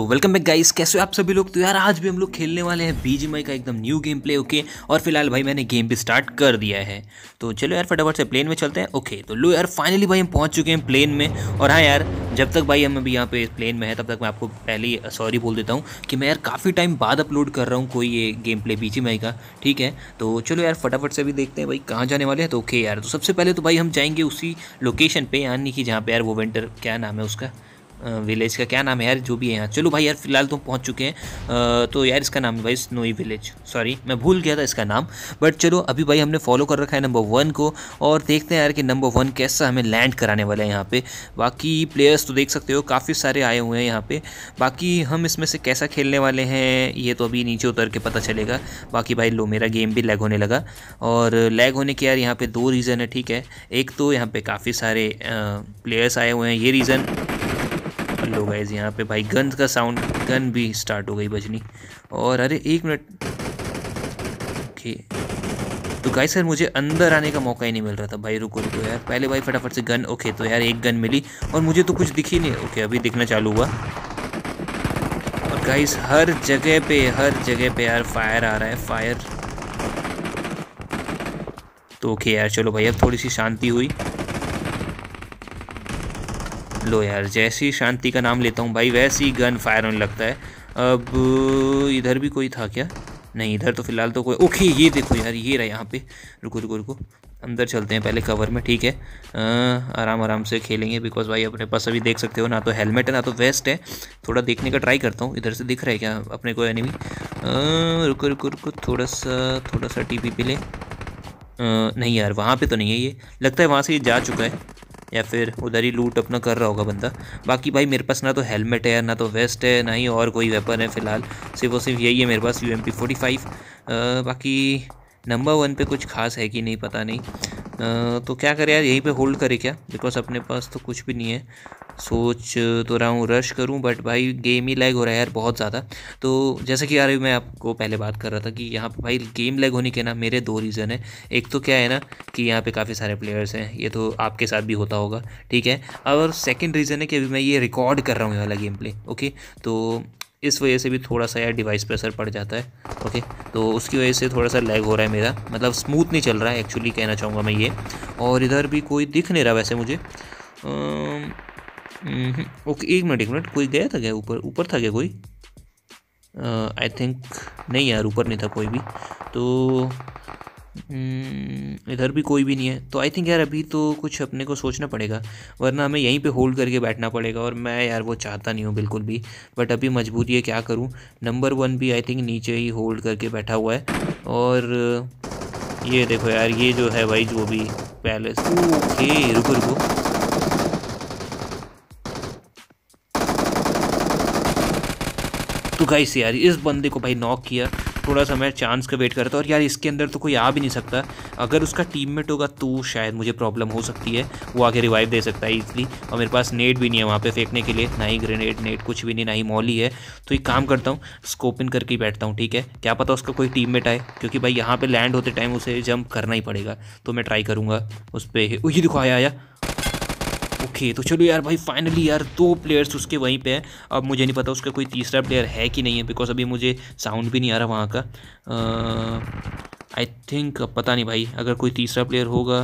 तो welcome back guys, कैसे हो आप सभी लोग। तो यार आज भी हम लोग खेलने वाले हैं बीजीएमआई का एकदम न्यू गेम प्ले। ओके, और फिलहाल भाई मैंने गेम भी स्टार्ट कर दिया है। तो चलो यार फटाफट से प्लेन में चलते हैं। ओके तो लो यार फाइनली भाई हम पहुंच चुके हैं प्लेन में। और हाँ यार, जब तक भाई हम अभी यहाँ पे प्लेन में है तब तक मैं आपको पहले ही सॉरी बोल देता हूँ कि मैं यार काफ़ी टाइम बाद अपलोड कर रहा हूँ कोई ये गेम प्ले बीजीएमआई का, ठीक है। तो चलो यार फटाफट से अभी देखते हैं भाई कहाँ जाने वाले हैं। तो ओके यार, तो सबसे पहले तो भाई हम जाएंगे उसी लोकेशन पर, यानी कि जहाँ पर यार वो वेंटर क्या नाम है उसका, विलेज का क्या नाम है यार, जो भी है यहाँ। चलो भाई यार फिलहाल तो पहुँच चुके हैं। तो यार इसका नाम है भाई स्नोई विलेज, सॉरी मैं भूल गया था इसका नाम। बट चलो अभी भाई हमने फॉलो कर रखा है नंबर 1 को, और देखते हैं यार कि नंबर 1 कैसा हमें लैंड कराने वाला है यहाँ पे। बाकी प्लेयर्स तो देख सकते हो काफ़ी सारे आए हुए हैं यहाँ पर। बाकी हम इसमें से कैसा खेलने वाले हैं ये तो अभी नीचे उतर के पता चलेगा। बाकी भाई लो मेरा गेम भी लैग होने लगा, और लैग होने के यार यहाँ पर 2 रीज़न है, ठीक है। एक तो यहाँ पर काफ़ी सारे प्लेयर्स आए हुए हैं, ये रीज़न। लो गाइस यहाँ पे भाई गन का साउंड, गन भी स्टार्ट हो गई बजनी। और अरे 1 मिनट, ओके तो गाइस यार मुझे अंदर आने का मौका ही नहीं मिल रहा था भाई। रुको रुको यार, पहले भाई फटाफट से गन। ओके तो यार 1 गन मिली और मुझे तो कुछ दिखी नहीं। ओके अभी दिखना चालू हुआ। और गाइस हर जगह पे यार फायर आ रहा है, फायर। तो ओके यार चलो भाई अब थोड़ी सी शांति हुई। लो यार जैसे ही शांति का नाम लेता हूँ भाई वैसे ही गन फायर होने लगता है। अब इधर भी कोई था क्या? नहीं, इधर तो फिलहाल तो कोई। ओके ये देखो यार, ये रहा यहाँ पे। रुको अंदर चलते हैं पहले कवर में, ठीक है। आराम से खेलेंगे, बिकॉज भाई अपने पास अभी देख सकते हो ना तो हेलमेट है ना तो वेस्ट है। थोड़ा देखने का ट्राई करता हूँ इधर से दिख रहा है क्या अपने को एनिमी। रुको थोड़ा सा टीपी पे ले। नहीं यार वहाँ पर तो नहीं है, ये लगता है वहाँ से ये जा चुका है या फिर उधर ही लूट अपना कर रहा होगा बंदा। बाकी भाई मेरे पास ना तो हेलमेट है ना तो वेस्ट है, ना ही और कोई वेपन है फिलहाल, सिर्फ और सिर्फ यही है मेरे पास UMP 45। बाकी नंबर 1 पे कुछ खास है कि नहीं पता नहीं। तो क्या करें यार, यहीं पे होल्ड करें क्या? बिकॉज अपने पास तो कुछ भी नहीं है। सोच तो रहा हूँ रश करूँ, बट भाई गेम ही लैग हो रहा है यार बहुत ज़्यादा। तो जैसे कि यार मैं आपको पहले बात कर रहा था कि यहाँ पे भाई गेम लैग होने के ना मेरे 2 रीज़न है। एक तो क्या है ना कि यहाँ पे काफ़ी सारे प्लेयर्स हैं, ये तो आपके साथ भी होता होगा, ठीक है। और सेकंड रीज़न है कि अभी मैं ये रिकॉर्ड कर रहा हूँ ये वाला गेम प्ले। ओके तो इस वजह से भी थोड़ा सा यार डिवाइस पे असर पड़ जाता है। ओके तो उसकी वजह से थोड़ा सा लैग हो रहा है मेरा, मतलब स्मूथ नहीं चल रहा है एक्चुअली, कहना चाहूँगा मैं ये। और इधर भी कोई दिख नहीं रहा वैसे मुझे। ओके 1 मिनट कोई गया था क्या ऊपर था क्या कोई? आई थिंक नहीं यार ऊपर नहीं था कोई भी। तो इधर भी कोई भी नहीं है। तो आई थिंक यार अभी तो कुछ अपने को सोचना पड़ेगा, वरना हमें यहीं पे होल्ड करके बैठना पड़ेगा। और मैं यार वो चाहता नहीं हूँ बिल्कुल भी, बट अभी मजबूरी है, क्या करूँ। नंबर 1 भी आई थिंक नीचे ही होल्ड करके बैठा हुआ है। और ये देखो यार ये जो है भाई जो भी पैलेस। ओके रुको तो गाइस यार इस बंदे को भाई नॉक किया। थोड़ा सा मैं चांस का वेट करता हूँ। और यार इसके अंदर तो कोई आ भी नहीं सकता, अगर उसका टीममेट होगा तो शायद मुझे प्रॉब्लम हो सकती है, वो आके रिवाइव दे सकता है इजली। और मेरे पास नेट भी नहीं है वहाँ पे फेंकने के लिए, ना ही ग्रेनेड नेट कुछ भी नहीं, ना ही मॉली है। तो एक काम करता हूँ स्कोपिन करके बैठता हूँ, ठीक है। क्या पता उसका कोई टीममेट आए, क्योंकि भाई यहाँ पर लैंड होते टाइम उसे जंप करना ही पड़ेगा। तो मैं ट्राई करूँगा उस पर। ये देखो आया। ओके तो चलो यार भाई फाइनली यार 2 प्लेयर्स उसके वहीं पे हैं। अब मुझे नहीं पता उसका कोई तीसरा प्लेयर है कि नहीं है, बिकॉज अभी मुझे साउंड भी नहीं आ रहा वहाँ का। आई थिंक पता नहीं भाई, अगर कोई तीसरा प्लेयर होगा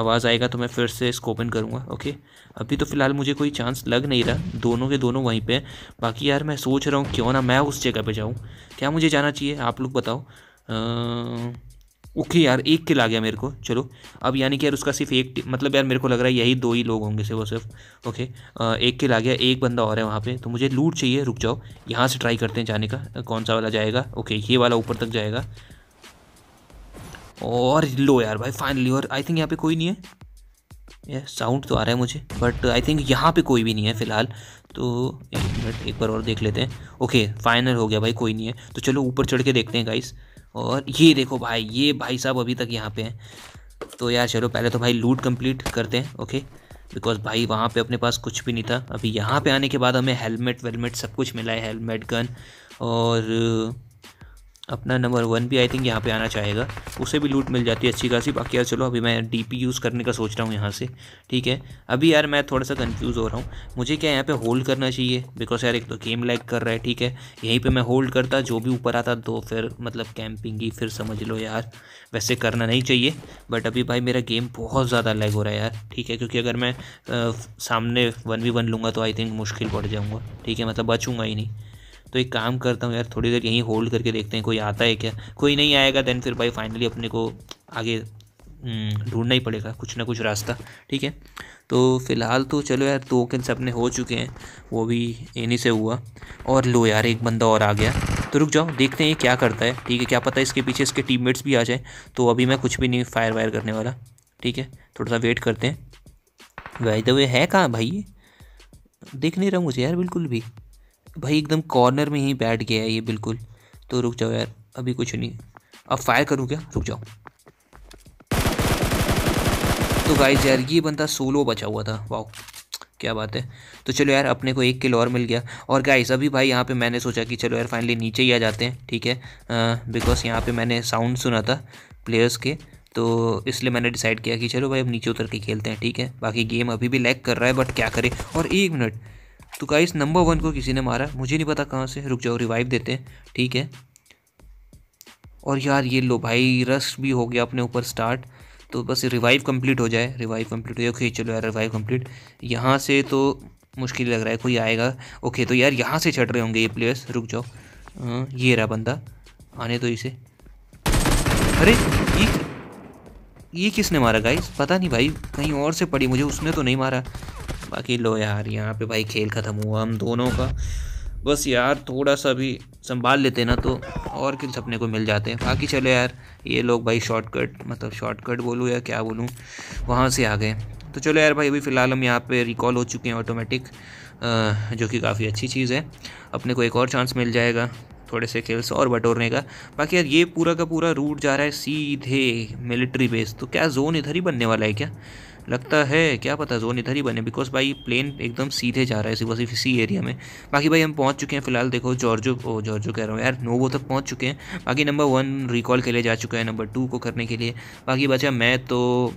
आवाज़ आएगा तो मैं फिर से स्कोपन करूँगा। ओके अभी तो फ़िलहाल मुझे कोई चांस लग नहीं रहा, दोनों के दोनों वहीं पे हैं। बाकी यार मैं सोच रहा हूँ क्यों ना मैं उस जगह पर जाऊँ। क्या मुझे जाना चाहिए आप लोग बताओ। ओके यार 1 किल आ गया मेरे को। चलो अब यानी कि यार उसका सिर्फ एक, मतलब यार मेरे को लग रहा है यही 2 ही लोग होंगे सिर्फ। ओके 1 किल आ गया, एक बंदा और है वहाँ पे। तो मुझे लूट चाहिए, रुक जाओ यहाँ से ट्राई करते हैं जाने का। कौन सा वाला जाएगा? ओके ये वाला ऊपर तक जाएगा। और लो यार भाई फाइनली। और आई थिंक यहाँ पर कोई नहीं है यार, साउंड तो आ रहा है मुझे, बट आई थिंक यहाँ पे कोई भी नहीं है फ़िलहाल। तो 1 मिनट एक बार और देख लेते हैं। ओके फाइनल हो गया भाई, कोई नहीं है। तो चलो ऊपर चढ़ के देखते हैं गाइस। और ये देखो भाई ये भाई साहब अभी तक यहाँ पे हैं। तो यार चलो पहले तो भाई लूट कंप्लीट करते हैं। ओके बिकॉज भाई वहाँ पे अपने पास कुछ भी नहीं था। अभी यहाँ पे आने के बाद हमें हेलमेट वेलमेट सब कुछ मिला है, हेलमेट गन। और अपना नंबर 1 भी आई थिंक यहाँ पे आना चाहेगा, उसे भी लूट मिल जाती है अच्छी खासी। बाकी यार चलो अभी मैं डीपी यूज़ करने का सोच रहा हूँ यहाँ से, ठीक है। अभी यार मैं थोड़ा सा कंफ्यूज हो रहा हूँ, मुझे क्या यहाँ पे होल्ड करना चाहिए, बिकॉज यार एक तो गेम लैग कर रहा है, ठीक है। यहीं पे मैं होल्ड करता, जो भी ऊपर आता तो फिर मतलब कैंपिंग ही, फिर समझ लो यार वैसे करना नहीं चाहिए। बट अभी भाई मेरा गेम बहुत ज़्यादा लैग हो रहा है यार, ठीक है, क्योंकि अगर मैं सामने 1v1 लूँगा तो आई थिंक मुश्किल पड़ जाऊँगा, ठीक है, मतलब बचूँगा ही नहीं। तो एक काम करता हूँ यार, थोड़ी देर यहीं होल्ड करके देखते हैं कोई आता है क्या। कोई नहीं आएगा देन फिर भाई फाइनली अपने को आगे ढूंढना ही पड़ेगा कुछ ना कुछ रास्ता, ठीक है। तो फिलहाल तो चलो यार 2 किल्स अपने हो चुके हैं, वो भी इन्हीं से हुआ। और लो यार एक बंदा और आ गया, तो रुक जाओ देखते हैं क्या करता है, ठीक है। क्या पता इसके पीछे इसके टीममेट्स भी आ जाए, तो अभी मैं कुछ भी नहीं फायर वायर करने वाला, ठीक है, थोड़ा सा वेट करते हैं। भाई तो वे है कहाँ भाई, देख नहीं रहा मुझे यार बिल्कुल भी। भाई एकदम कॉर्नर में ही बैठ गया है ये बिल्कुल। तो रुक जाओ यार अभी कुछ नहीं, अब फायर करूँ क्या, रुक जाओ। तो गाइस यार ये बंदा सोलो बचा हुआ था, वाओ क्या बात है। तो चलो यार अपने को एक किल और मिल गया। और गाइस अभी भाई यहाँ पे मैंने सोचा कि चलो यार फाइनली नीचे ही आ जाते हैं, ठीक है, बिकॉज यहाँ पे मैंने साउंड सुना था प्लेयर्स के, तो इसलिए मैंने डिसाइड किया कि चलो भाई अब नीचे उतर के खेलते हैं, ठीक है। बाकी गेम अभी भी लैग कर रहा है बट क्या करें। और एक मिनट, तो गाइस नंबर 1 को किसी ने मारा, मुझे नहीं पता कहाँ से, रुक जाओ रिवाइव देते हैं, ठीक है। और यार ये लो भाई रश भी हो गया अपने ऊपर स्टार्ट, तो बस रिवाइव कंप्लीट हो जाए, रिवाइव कंप्लीट हो जाए। ओके चलो यार रिवाइव कंप्लीट। यहाँ से तो मुश्किल लग रहा है कोई आएगा। ओके तो यार यहाँ से चढ़ रहे होंगे ये प्लेयर्स, रुक जाओ। ये रहा बंदा, आने दो इसे। अरे ये किसने मारा गाइस, पता नहीं भाई कहीं और से पड़ी मुझे, उसने तो नहीं मारा। बाकी लो यार यहाँ पे भाई खेल ख़त्म हुआ हम दोनों का। बस यार थोड़ा सा भी संभाल लेते ना तो और किल्स अपने को मिल जाते हैं। बाकी चलो यार ये लोग भाई शॉर्टकट, मतलब शॉर्टकट बोलूँ या क्या बोलूँ, वहाँ से आ गए। तो चलो यार भाई अभी फ़िलहाल हम यहाँ पे रिकॉल हो चुके हैं ऑटोमेटिक, जो कि काफ़ी अच्छी चीज़ है। अपने को एक और चांस मिल जाएगा थोड़े से किल्स और बटोरने का। बाकी यार ये पूरा का पूरा रूट जा रहा है सीधे मिलिट्री बेस। तो क्या जोन इधर ही बनने वाला है क्या, लगता है, क्या पता जोन इधर ही बने, बिकॉज भाई प्लेन एकदम सीधे जा रहा है सिर्फ सिर्फ इसी एरिया में। बाकी भाई हम पहुंच चुके हैं फिलहाल, देखो जॉर्जो कह रहा हूँ यार, नोवो तक पहुंच चुके हैं। बाकी नंबर 1 रिकॉल के लिए जा चुका है, नंबर 2 को करने के लिए। बाकी बचा मैं, तो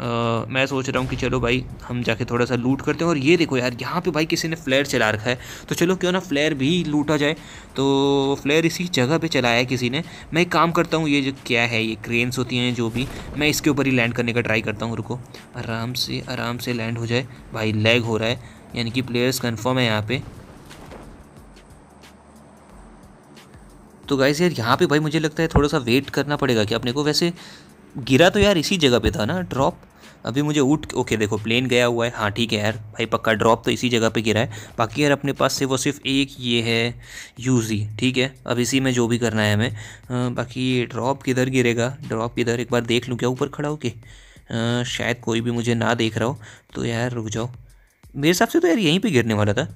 मैं सोच रहा हूँ कि चलो भाई हम जाके थोड़ा सा लूट करते हैं। और ये देखो यार यहाँ पे भाई किसी ने फ्लेयर चला रखा है, तो चलो क्यों ना फ्लेयर भी लूटा जाए। तो फ्लेयर इसी जगह पे चलाया है किसी ने। मैं एक काम करता हूँ, ये जो क्या है ये क्रेन्स होती हैं जो भी, मैं इसके ऊपर ही लैंड करने का ट्राई करता हूँ। रुको आराम से लैंड हो जाए। भाई लैग हो रहा है, यानी कि प्लेयर्स कन्फर्म है यहाँ पे। तो गाइस यार यहाँ पे भाई मुझे लगता है थोड़ा सा वेट करना पड़ेगा कि अपने को। वैसे गिरा तो यार इसी जगह पे था ना ड्रॉप, अभी मुझे उठ। ओके देखो प्लेन गया हुआ है, हाँ ठीक है यार भाई पक्का ड्रॉप तो इसी जगह पे गिरा है। बाकी यार अपने पास सिर्फ एक ये है यूजी, ठीक है, अब इसी में जो भी करना है हमें। बाकी ड्रॉप किधर गिरेगा, ड्रॉप किधर एक बार देख लूँ क्या ऊपर खड़ा होके, शायद कोई भी मुझे ना देख रहा हो। तो यार रुक जाओ, मेरे हिसाब से तो यार यहीं पे गिरने वाला था।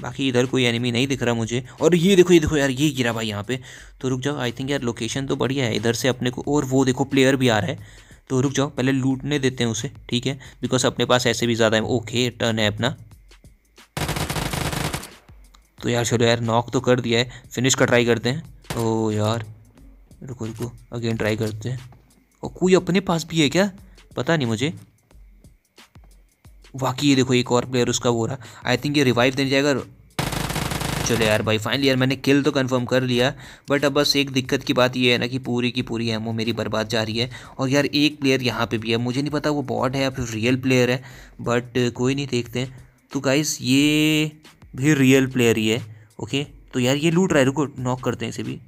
बाकी इधर कोई एनिमी नहीं दिख रहा मुझे। और ये देखो यार ये गिरा भाई यहाँ पे। तो रुक जाओ, आई थिंक यार लोकेशन तो बढ़िया है इधर से अपने को। और वो देखो प्लेयर भी आ रहा है, तो रुक जाओ पहले लूटने देते हैं उसे, ठीक है, बिकॉज अपने पास ऐसे भी ज़्यादा है। ओके टर्न है अपना। तो यार चलो यार नॉक तो कर दिया है, फिनिश का ट्राई करते हैं। ओ यार रुको अगेन ट्राई करते हैं। और कोई अपने पास भी है क्या, पता नहीं मुझे। वाकई ये देखो एक और प्लेयर उसका वो रहा, आई थिंक ये रिवाइव देने जाएगा। चलो यार भाई फाइनली यार मैंने किल तो कंफर्म कर लिया। बट अब बस एक दिक्कत की बात ये है ना कि पूरी की पूरी एमो मेरी बर्बाद जा रही है। और यार एक प्लेयर यहाँ पे भी है, मुझे नहीं पता वो बॉट है या फिर रियल प्लेयर है, बट कोई नहीं, देखते हैं। तो गाइस ये भी रियल प्लेयर ही है। ओके तो यार ये लूट रहा है, रुको नॉक करते हैं इसे भी।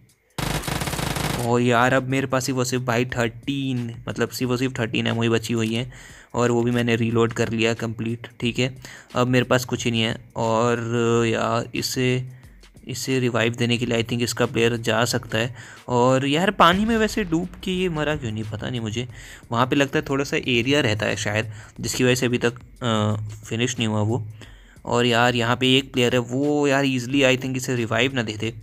और यार अब मेरे पास सिर्फ भाई 13, मतलब सिर्फ 13 एमो ही बची हुई है, और वो भी मैंने रीलोड कर लिया कंप्लीट, ठीक है। अब मेरे पास कुछ ही नहीं है। और यार इसे रिवाइव देने के लिए आई थिंक इसका प्लेयर जा सकता है। और यार पानी में वैसे डूब के ये मरा क्यों नहीं, पता नहीं मुझे। वहाँ पे लगता है थोड़ा सा एरिया रहता है शायद, जिसकी वजह से अभी तक फिनिश नहीं हुआ वो। और यार यहाँ पे एक प्लेयर है, वो यार ईजिली आई थिंक इसे रिवाइव ना देते।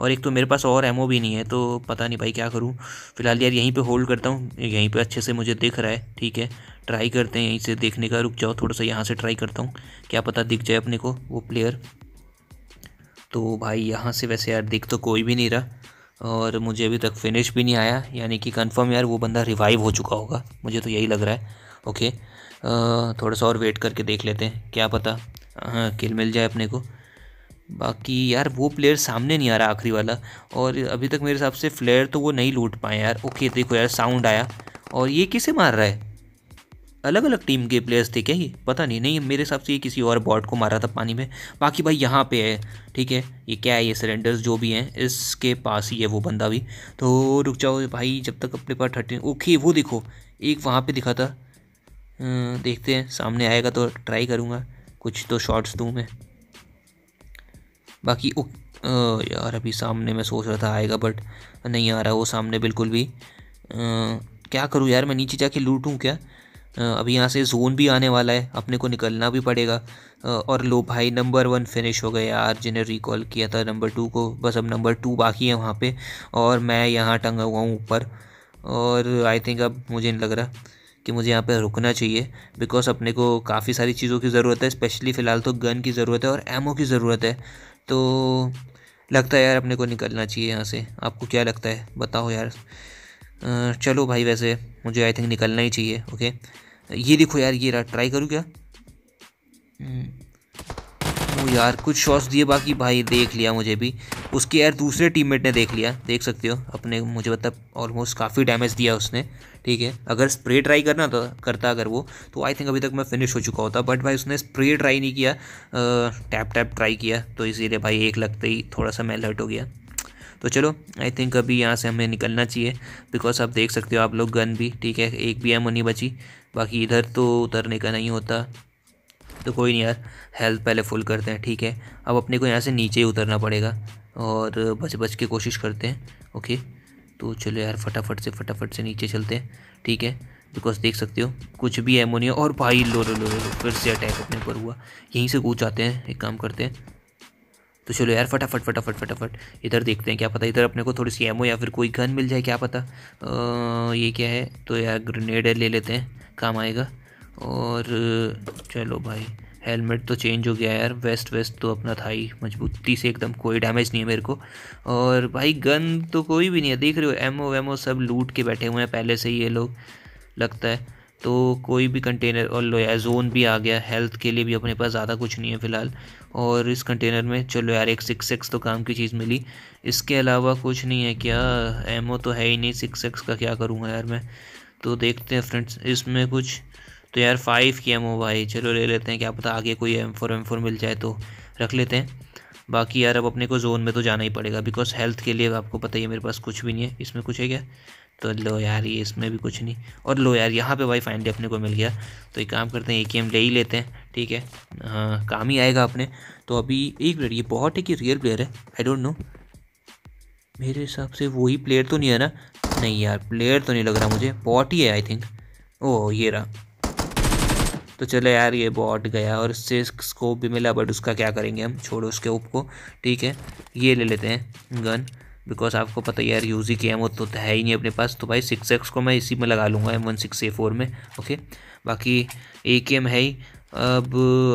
और एक तो मेरे पास और एमओ भी नहीं है, तो पता नहीं भाई क्या करूँ। फिलहाल यार यहीं पे होल्ड करता हूँ, यहीं पे अच्छे से मुझे दिख रहा है, ठीक है। ट्राई करते हैं यहीं से देखने का, रुक जाओ थोड़ा सा यहाँ से ट्राई करता हूँ, क्या पता दिख जाए अपने को वो प्लेयर। तो भाई यहाँ से वैसे यार दिख तो कोई भी नहीं रहा, और मुझे अभी तक फिनिश भी नहीं आया, यानी कि कंफर्म यार वो बंदा रिवाइव हो चुका होगा, मुझे तो यही लग रहा है। ओके थोड़ा सा और वेट करके देख लेते हैं, क्या पता हाँ किल मिल जाए अपने को। बाकी यार वो प्लेयर सामने नहीं आ रहा आखिरी वाला, और अभी तक मेरे हिसाब से फ्लेयर तो वो नहीं लूट पाए यार। ओके देखो यार साउंड आया, और ये किसे मार रहा है? अलग अलग टीम के प्लेयर्स थे क्या ये? पता नहीं, नहीं मेरे हिसाब से ये किसी और बॉट को मारा था पानी में। बाकी भाई यहाँ पे है, ठीक है ये क्या है, ये सिलेंडर्स जो भी हैं इसके पास ही है वो बंदा भी। तो रुक जाओ भाई जब तक अपने पास 13। ओके वो देखो एक वहाँ पे दिखा था, देखते हैं सामने आएगा तो ट्राई करूँगा, कुछ तो शॉट्स दूँ मैं। बाकी यार अभी सामने मैं सोच रहा था आएगा बट नहीं आ रहा वो सामने बिल्कुल भी। क्या करूँ यार मैं, नीचे जाके लूटूँ क्या? अभी यहाँ से जोन भी आने वाला है, अपने को निकलना भी पड़ेगा। और लो भाई नंबर 1 फिनिश हो गए यार, जिन्हें रिकॉल किया था नंबर 2 को। बस अब नंबर 2 बाकी है वहाँ पे, और मैं यहाँ टंगा हुआ हूँ ऊपर। और आई थिंक अब मुझे नहीं लग रहा कि मुझे यहाँ पे रुकना चाहिए, बिकॉज़ अपने को काफ़ी सारी चीज़ों की ज़रूरत है, स्पेशली फ़िलहाल तो गन की ज़रूरत है और एमओ की ज़रूरत है। तो लगता है यार अपने को निकलना चाहिए यहाँ से, आपको क्या लगता है बताओ यार। चलो भाई वैसे मुझे आई थिंक निकलना ही चाहिए। ओके ये देखो यार ये ट्राई करूँ क्या? वो यार कुछ शॉट्स दिए, बाकी भाई देख लिया मुझे भी, उसके यार दूसरे टीममेट ने देख लिया, देख सकते हो अपने मुझे मतलब ऑलमोस्ट काफ़ी डैमेज दिया उसने। ठीक है अगर स्प्रे ट्राई करना था करता अगर वो, तो आई थिंक अभी तक मैं फिनिश हो चुका होता, बट भाई उसने स्प्रे ट्राई नहीं किया, टैप टैप ट्राई किया, तो इसीलिए भाई एक लगते ही थोड़ा सा मैं अलर्ट हो गया। तो चलो आई थिंक अभी यहाँ से हमें निकलना चाहिए, बिकॉज आप देख सकते हो आप लोग गन भी, ठीक है एक भी एमो नहीं बची। बाकी इधर तो उतरने का नहीं होता, तो कोई नहीं यार हेल्थ पहले फुल करते हैं। ठीक है अब अपने को यहाँ से नीचे ही उतरना पड़ेगा, और बच बच के कोशिश करते हैं। ओके तो चलो यार फटाफट से नीचे चलते हैं, ठीक है बिकॉज देख सकते हो कुछ भी एमो नहीं है। और भाई लो फिर से अटैक अपने ऊपर हुआ, यहीं से कूद जाते हैं, एक काम करते हैं। तो चलो यार फटाफट इधर देखते हैं, क्या पता इधर अपने को थोड़ी सी एमो या फिर कोई गन मिल जाए, क्या पता। ये क्या है, तो यार ग्रेनेड ले लेते हैं, काम आएगा। और चलो भाई हेलमेट तो चेंज हो गया यार, वेस्ट तो अपना था ही मजबूती से एकदम, कोई डैमेज नहीं है मेरे को। और भाई गन तो कोई भी नहीं है, देख रहे हो एमओ वेमो सब लूट के बैठे हुए हैं पहले से ही ये लोग, लगता है तो कोई भी कंटेनर। और लो यार जोन भी आ गया, हेल्थ के लिए भी अपने पास ज़्यादा कुछ नहीं है फ़िलहाल। और इस कंटेनर में चलो यार एक 6x तो काम की चीज़ मिली, इसके अलावा कुछ नहीं है क्या? एमओ तो है ही नहीं, 6x का क्या करूँगा यार मैं। तो देखते हैं फ्रेंड्स इसमें कुछ, तो यार 5 की एमओ भाई चलो ले लेते हैं, क्या पता आगे कोई M4 मिल जाए तो रख लेते हैं। बाकी यार अब अपने को जोन में तो जाना ही पड़ेगा, बिकॉज हेल्थ के लिए आपको पता ही है मेरे पास कुछ भी नहीं है। इसमें कुछ है क्या? तो लो यार ये इसमें भी कुछ नहीं। और लो यार यहाँ पे भाई फाइनली अपने को मिल गया, तो एक काम करते हैं AKM ले ही लेते हैं, ठीक है हाँ काम ही आएगा अपने। तो अभी एक मिनट, ये बॉट है कि रियल प्लेयर है आई डोंट नो, मेरे हिसाब से वही प्लेयर तो नहीं है ना? नहीं यार प्लेयर तो नहीं लग रहा मुझे, बॉट ही है आई थिंक। ओह ये रहा, तो चलो यार ये बॉट गया और इससे स्कोप भी मिला, बट उसका क्या करेंगे हम, छोड़ो उसके ऊप को। ठीक है ये ले लेते हैं गन, बिकॉज आपको पता है यार यूज़ी की एमओ तो है ही नहीं अपने पास, तो भाई 6x को मैं इसी में लगा लूँगा, M16A4 में। ओके बाकी AKM है ही। अब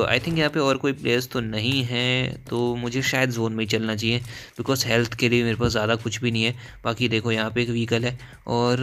आई थिंक यहाँ पे और कोई प्लेयर्स तो नहीं है, तो मुझे शायद जोन में ही चलना चाहिए, बिकॉज हेल्थ के लिए मेरे पास ज़्यादा कुछ भी नहीं है। बाकी देखो यहाँ पे एक व्हीकल है, और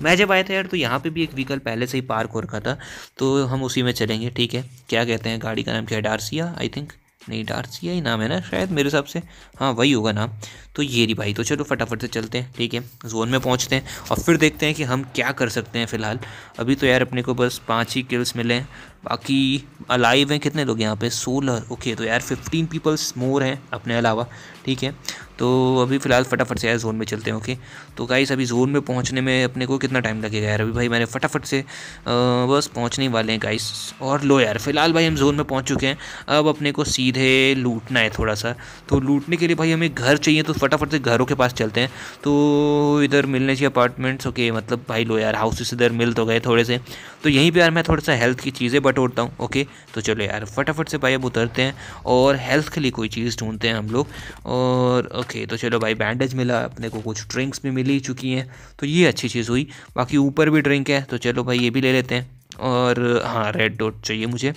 मैं जब आया था यार तो यहाँ पे भी एक व्हीकल पहले से ही पार्क हो रखा था, तो हम उसी में चलेंगे। ठीक है क्या कहते हैं, गाड़ी का नाम क्या है? डार्सिया आई थिंक, नहीं डार्सिया ही नाम है ना शायद मेरे हिसाब से, हाँ वही होगा नाम। तो ये रही भाई, तो चलो फटाफट से चलते हैं, ठीक है जोन में पहुँचते हैं और फिर देखते हैं कि हम क्या कर सकते हैं। फ़िलहाल अभी तो यार अपने को बस 5 ही किल्स मिले हैं, बाकी अलाइव हैं कितने लोग यहाँ पे? 16। ओके तो यार 15 पीपल्स मोर हैं अपने अलावा, ठीक है तो अभी फ़िलहाल फटाफट से यार जोन में चलते हैं। ओके तो गाइस अभी जोन में पहुँचने में अपने को कितना टाइम लगेगा यार? अभी भाई मैंने फटाफट से बस पहुँचने वाले हैं गाइस। और लो यार फ़िलहाल भाई हम जोन में पहुँच चुके हैं, अब अपने को सीधे लूटना है थोड़ा सा, तो लूटने के लिए भाई हमें घर चाहिए, तो फटाफट से घरों के पास चलते हैं। तो इधर मिलने चाहिए अपार्टमेंट्स, ओके मतलब भाई लो यार हाउसेस इधर मिल तो गए थोड़े से, तो यहीं पर यार मैं थोड़ा सा हेल्थ की चीज़ें उठता हूँ। ओके तो चलो यार फटाफट से भाई अब उतरते हैं और हेल्थ के लिए कोई चीज़ ढूंढते हैं हम लोग। और ओके तो चलो भाई बैंडेज मिला अपने को, कुछ ड्रिंक्स भी मिल ही चुकी हैं, तो ये अच्छी चीज़ हुई। बाकी ऊपर भी ड्रिंक है, तो चलो भाई ये भी ले लेते हैं। और हाँ रेड डॉट चाहिए मुझे,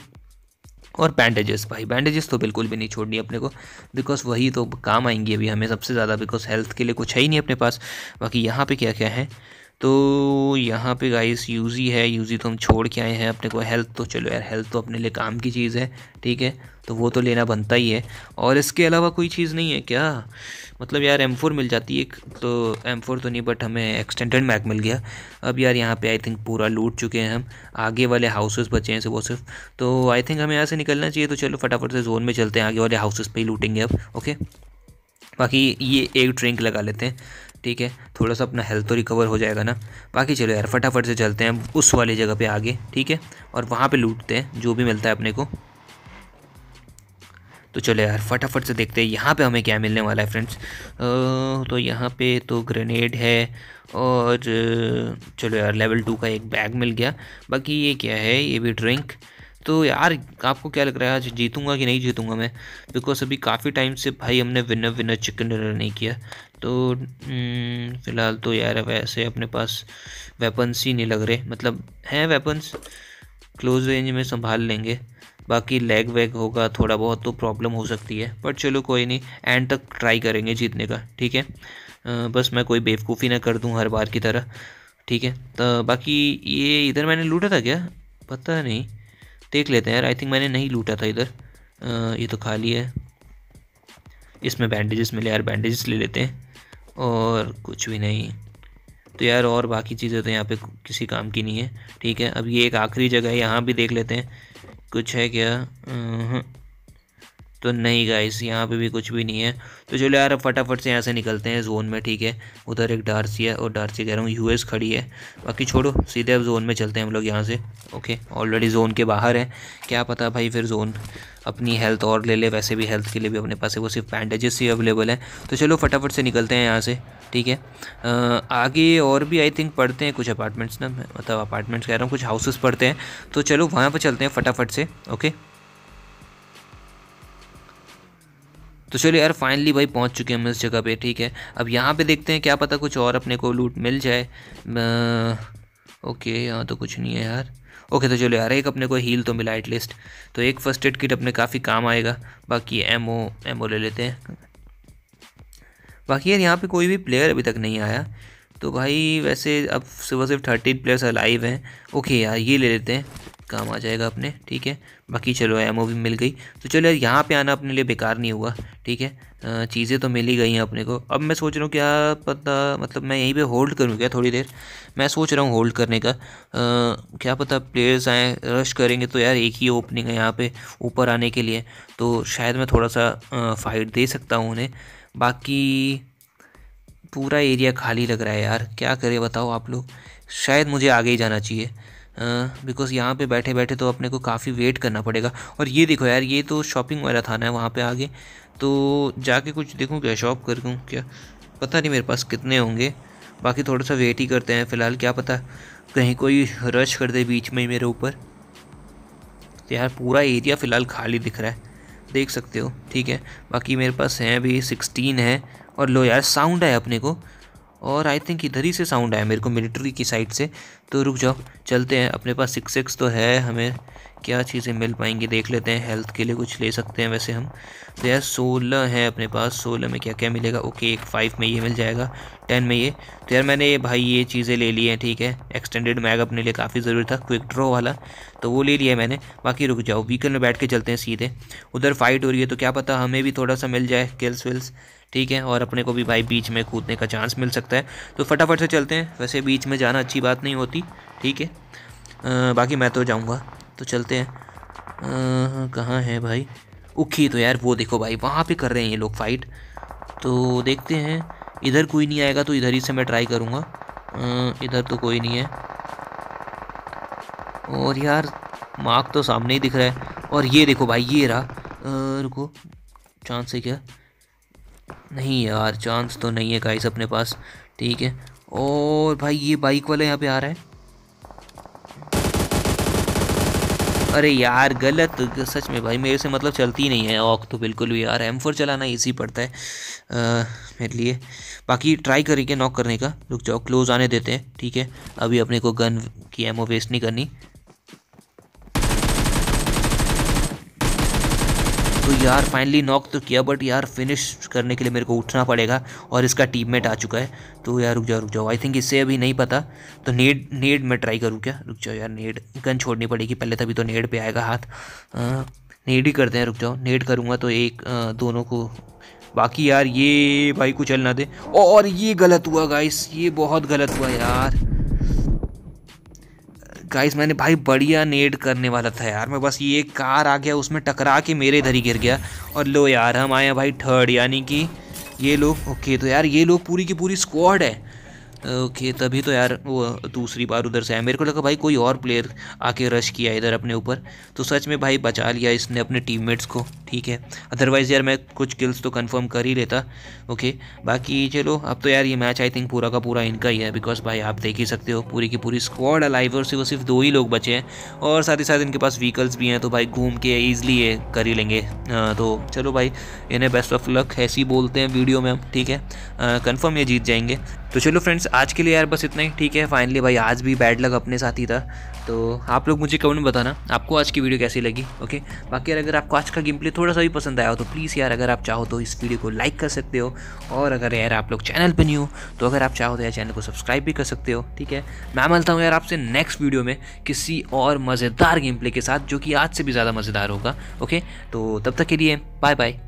और बैंडेजेस, भाई बैंडेजेस तो बिल्कुल भी नहीं छोड़नी अपने को, बिकॉज वही तो काम आएंगी अभी हमें सबसे ज़्यादा, बिकॉज हेल्थ के लिए कुछ है ही नहीं अपने पास। बाकी यहाँ पे क्या क्या है, तो यहाँ पे गाइस यूजी है, यूजी तो हम छोड़ के आए हैं, अपने को हेल्थ तो चलो यार हेल्थ तो अपने लिए काम की चीज़ है, ठीक है, तो वो तो लेना बनता ही है। और इसके अलावा कोई चीज़ नहीं है क्या, मतलब यार M4 मिल जाती है, तो M4 तो नहीं बट हमें एक्सटेंडेड मैग मिल गया। अब यार यहाँ पे आई थिंक पूरा लूट चुके हैं हम, आगे वाले हाउसेस बचे हैं वो सिर्फ, तो आई थिंक हमें यहाँ से निकलना चाहिए। तो चलो फटाफट से जोन में चलते हैं, आगे वाले हाउसेस पर ही लूटेंगे अब। ओके बाकी ये एक ड्रिंक लगा लेते हैं, ठीक है, थोड़ा सा अपना हेल्थ तो रिकवर हो जाएगा ना। बाकी चलो यार फटाफट से चलते हैं उस वाली जगह पे आगे, ठीक है, और वहाँ पे लूटते हैं जो भी मिलता है अपने को। तो चलो यार फटाफट से देखते हैं यहाँ पे हमें क्या मिलने वाला है फ्रेंड्स। तो यहाँ पे तो ग्रेनेड है, और चलो यार लेवल 2 का एक बैग मिल गया। बाकी ये क्या है, ये भी ड्रिंक। तो यार आपको क्या लग रहा है आज जीतूंगा कि नहीं जीतूंगा मैं, बिकॉज अभी काफ़ी टाइम से भाई हमने विनर चिकन डिनर नहीं किया। तो फ़िलहाल तो यार वैसे अपने पास वेपन्स ही नहीं लग रहे, मतलब हैं वेपन्स क्लोज रेंज में संभाल लेंगे, बाकी लैग वैग होगा थोड़ा बहुत तो प्रॉब्लम हो सकती है, पर चलो कोई नहीं, एंड तक ट्राई करेंगे जीतने का, ठीक है। बस मैं कोई बेवकूफ़ी ना कर दूँ हर बार की तरह, ठीक है। तो बाकी ये इधर मैंने लूटा था क्या, पता नहीं, देख लेते हैं यार, आई थिंक मैंने नहीं लूटा था इधर। ये तो खाली है, इसमें बैंडेजेस मिले यार, बैंडेजेस ले लेते हैं, और कुछ भी नहीं। तो यार और बाकी चीज़ें तो यहाँ पे किसी काम की नहीं है, ठीक है। अब ये एक आखिरी जगह है, यहाँ भी देख लेते हैं कुछ है क्या, तो नहीं गाइस यहाँ पे भी कुछ भी नहीं है। तो चलो यार अब फटाफट से यहाँ से निकलते हैं जोन में, ठीक है। उधर एक डार्सी है, और डार्सी कह रहा हूँ यूएस खड़ी है, बाकी छोड़ो सीधे अब जोन में चलते हैं हम लोग यहाँ से। ओके ऑलरेडी जोन के बाहर है, क्या पता भाई फिर जोन अपनी हेल्थ और ले ले, वैसे भी हेल्थ के लिए भी अपने पास वो सिर्फ बैंडेजेस ही अवेलेबल है। तो चलो फटाफट से निकलते हैं यहाँ से, ठीक है। आगे और भी आई थिंक पढ़ते हैं कुछ अपार्टमेंट्स ना, मतलब अपार्टमेंट्स कह रहा हूँ, कुछ हाउसेस पढ़ते हैं, तो चलो वहाँ पर चलते हैं फटाफट से। ओके तो चलो यार फाइनली भाई पहुंच चुके हैं हम इस जगह पे, ठीक है। अब यहाँ पे देखते हैं, क्या पता कुछ और अपने को लूट मिल जाए। ओके यहाँ तो कुछ नहीं है यार। ओके तो चलो यार एक अपने को हील तो मिला एटलीस्ट, तो एक फर्स्ट एड किट अपने काफ़ी काम आएगा। बाकी एमओ ले लेते हैं। बाकी यार यहाँ पे कोई भी प्लेयर अभी तक नहीं आया, तो भाई वैसे अब सिर्फ 13 प्लेयर्स अलाइव हैं। ओके यार ये ले लेते हैं, काम आ जाएगा अपने, ठीक है। बाकी चलो एमओ भी मिल गई, तो चलो यार यहाँ पे आना अपने लिए बेकार नहीं हुआ, ठीक है। चीज़ें तो मिल ही गई हैं अपने को। अब मैं सोच रहा हूँ क्या पता, मतलब मैं यहीं पे होल्ड करूँ क्या थोड़ी देर, मैं सोच रहा हूँ होल्ड करने का। क्या पता प्लेयर्स आएँ रश करेंगे, तो यार एक ही ओपनिंग है यहाँ पर ऊपर आने के लिए, तो शायद मैं थोड़ा सा फाइट दे सकता हूँ उन्हें। बाकी पूरा एरिया खाली लग रहा है यार, क्या करें बताओ आप लोग। शायद मुझे आगे ही जाना चाहिए, बिकॉज़ यहाँ पे बैठे बैठे तो अपने को काफ़ी वेट करना पड़ेगा। और ये देखो यार, ये तो शॉपिंग वाला थाना है, वहाँ पे आगे तो जाके कुछ देखूँ क्या, शॉप कर दूँ क्या, पता नहीं मेरे पास कितने होंगे। बाकी थोड़ा सा वेट ही करते हैं फ़िलहाल, क्या पता कहीं कोई रश कर दे बीच में ही मेरे ऊपर। तो यार पूरा एरिया फ़िलहाल खाली दिख रहा है, देख सकते हो, ठीक है। बाकी मेरे पास हैं अभी 16 है। और लो यार साउंड आया अपने को, और आई थिंक इधर ही से साउंड आया मेरे को, मिलिट्री की साइड से। तो रुक जाओ चलते हैं, अपने पास 6x तो है, हमें क्या चीज़ें मिल पाएंगी देख लेते हैं। हेल्थ के लिए कुछ ले सकते हैं वैसे हम, तो यार 16 है अपने पास, 16 में क्या क्या मिलेगा। ओके एक 5 में ये मिल जाएगा, 10 में ये, तो यार मैंने भाई ये चीज़ें ले ली हैं, ठीक है। एक्सटेंडेड मैग अपने लिए काफ़ी ज़रूरी था, क्विक ड्रॉ वाला तो वो ले लिया मैंने। बाकी रुक जाओ, व्हीकल में बैठ के चलते हैं सीधे, उधर फाइट हो रही है तो क्या पता हमें भी थोड़ा सा मिल जाए किल्स विल्स, ठीक है। और अपने को भी भाई बीच में कूदने का चांस मिल सकता है, तो फटाफट से चलते हैं। वैसे बीच में जाना अच्छी बात नहीं होती, ठीक है। बाकी मैं तो जाऊँगा, तो चलते हैं। कहाँ है भाई उखी, तो यार वो देखो भाई वहाँ पे कर रहे हैं ये लोग फाइट, तो देखते हैं। इधर कोई नहीं आएगा तो इधर ही से मैं ट्राई करूँगा। इधर तो कोई नहीं है, और यार मार्क तो सामने ही दिख रहा है। और ये देखो भाई ये रहा, रुको चांस है क्या, नहीं यार चांस तो नहीं है गाइस अपने पास, ठीक है। और भाई ये बाइक वाला यहाँ पे आ रहा है, अरे यार गलत, सच में भाई मेरे से मतलब चलती ही नहीं है ऑक तो बिल्कुल भी यार। M4 चलाना ईजी पड़ता है मेरे लिए। बाकी ट्राई करेंगे नॉक करने का, रुक जाओ क्लोज आने देते हैं, ठीक है। अभी अपने को गन की एमओ वेस्ट नहीं करनी। तो यार फाइनली नॉक तो किया, बट यार फिनिश करने के लिए मेरे को उठना पड़ेगा और इसका टीममेट आ चुका है। तो यार रुक जाओ, आई थिंक इससे अभी नहीं पता, तो नेड में ट्राई करूँ क्या? रुक जाओ यार, नेड गन छोड़नी पड़ेगी पहले, तभी तो नेड पे आएगा हाथ। नेड ही करते हैं, रुक जाओ, नेड करूँगा तो एक दोनों को, बाकी यार ये भाई को चल ना दे। और ये गलत हुआ गाइस, ये बहुत गलत हुआ यार। गाइस मैंने भाई बढ़िया नेड करने वाला था यार, मैं बस ये कार आ गया उसमें टकरा के मेरे इधर ही गिर गया। और लो यार हम आए भाई थर्ड, यानी कि ये लोग ओके। तो यार ये लोग पूरी की पूरी स्क्वाड है ओके, तभी तो यार वो दूसरी बार उधर से आया। मेरे को लगा भाई कोई और प्लेयर आके रश किया इधर अपने ऊपर, तो सच में भाई बचा लिया इसने अपने टीममेट्स को, ठीक है। अदरवाइज़ यार मैं कुछ किल्स तो कंफर्म कर ही लेता ओके। बाकी चलो अब तो यार ये मैच आई थिंक पूरा का पूरा इनका ही है, बिकॉज भाई आप देख ही सकते हो पूरी की पूरी स्क्वाड अलाइव है और सिर्फ 2 ही लोग बचे हैं, और साथ ही साथ इनके पास व्हीकल्स भी हैं, तो भाई घूम के ईजिली ये कर ही लेंगे। तो चलो भाई इन्हें बेस्ट ऑफ लक ऐसे ही बोलते हैं वीडियो में, ठीक है, कन्फर्म ये जीत जाएंगे। तो चलो फ्रेंड्स आज के लिए यार बस इतना ही, ठीक है। फाइनली भाई आज भी बैड लक अपने साथ ही था। तो आप लोग मुझे कमेंट में बताना आपको आज की वीडियो कैसी लगी ओके। बाकी यार अगर आपको आज का गेम प्ले थोड़ा सा भी पसंद आया हो तो प्लीज़ यार अगर आप चाहो तो इस वीडियो को लाइक कर सकते हो, और अगर यार आप लोग चैनल पर न्यू हो तो अगर आप चाहो तो यार चैनल को सब्सक्राइब भी कर सकते हो, ठीक है। मैं मिलता हूँ यार आपसे नेक्स्ट वीडियो में किसी और मज़ेदार गेम प्ले के साथ, जो कि आज से भी ज़्यादा मज़ेदार होगा ओके। तो तब तक के लिए बाय बाय।